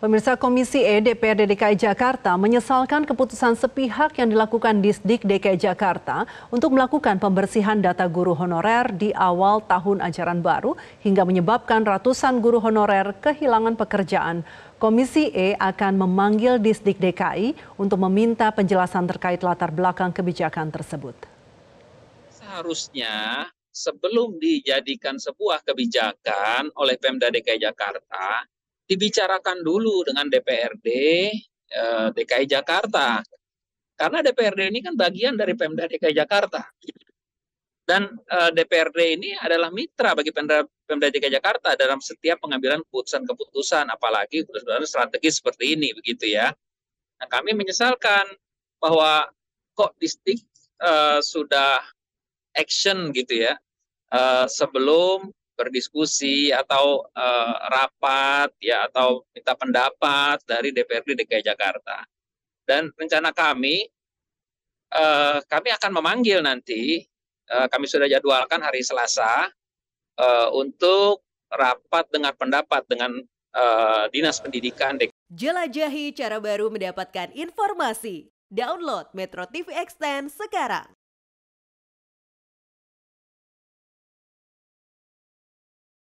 Pemirsa, Komisi E DPRD DKI Jakarta menyesalkan keputusan sepihak yang dilakukan Disdik DKI Jakarta untuk melakukan pembersihan data guru honorer di awal tahun ajaran baru hingga menyebabkan ratusan guru honorer kehilangan pekerjaan. Komisi E akan memanggil Disdik DKI untuk meminta penjelasan terkait latar belakang kebijakan tersebut. Seharusnya sebelum dijadikan sebuah kebijakan oleh Pemda DKI Jakarta, dibicarakan dulu dengan DPRD DKI Jakarta. Karena DPRD ini kan bagian dari Pemda DKI Jakarta. Dan DPRD ini adalah mitra bagi Pemda DKI Jakarta dalam setiap pengambilan keputusan-keputusan, apalagi keputusan strategis seperti ini, begitu ya. Nah, kami menyesalkan bahwa kok Disdik sudah action gitu ya, sebelum berdiskusi atau rapat ya, atau minta pendapat dari DPRD DKI Jakarta. Dan rencana kami akan memanggil nanti, kami sudah jadwalkan hari Selasa untuk rapat dengan pendapat dengan Dinas Pendidikan DKI. Jelajahi cara baru mendapatkan informasi. Download Metro TV Extend sekarang.